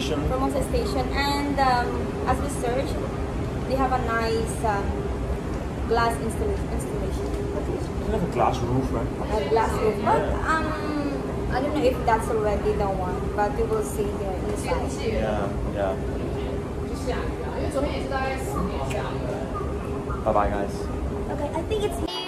station. From Moses Station, and as we search, they have a nice glass installation. They have a glass roof, right? A glass roof, but I don't know if that's already the one, but we will see here inside. Yeah, yeah. Bye bye, guys. Okay, I think it's here.